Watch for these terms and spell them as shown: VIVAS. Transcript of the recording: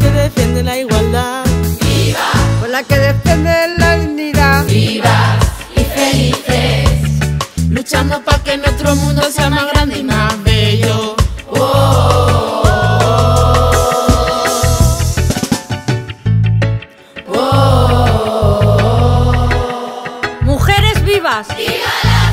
la que defiende la igualdad. ¡Viva! Por la que defiende la dignidad. ¡Vivas y felices! Luchando para que nuestro mundo sea más grande y más bello. ¡Mujeres vivas! ¡Viva la!